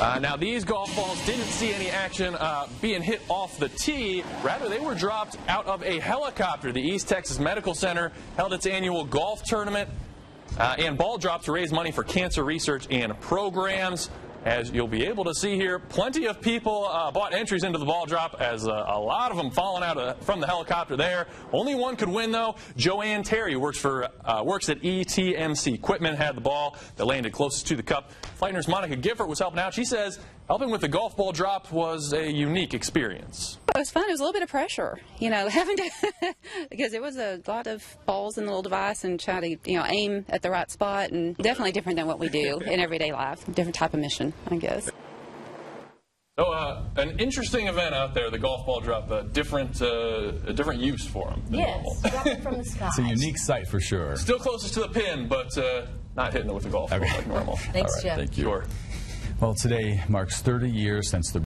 Now, these golf balls didn't see any action being hit off the tee. Rather, they were dropped out of a helicopter. The East Texas Medical Center held its annual golf tournament and ball drops to raise money for cancer research and programs. As you'll be able to see here, plenty of people bought entries into the ball drop, as a lot of them falling out from the helicopter there. Only one could win, though. Joanne Terry works at ETMC. Quitman had the ball that landed closest to the cup. Flight nurse Monica Gifford was helping out. She says helping with the golf ball drop was a unique experience. It was fun. It was a little bit of pressure, you know, having to because it was a lot of balls in the little device and try to, you know, aim at the right spot, and definitely different than what we do in everyday life. Different type of mission, I guess. So an interesting event out there, the golf ball drop, a different use for them. Yes, dropping from the sky. It's a unique sight for sure. Still closest to the pin, but not hitting it with a golf ball like normal. Thanks, Jeff. Thank you. Sure. Well, today marks 30 years since the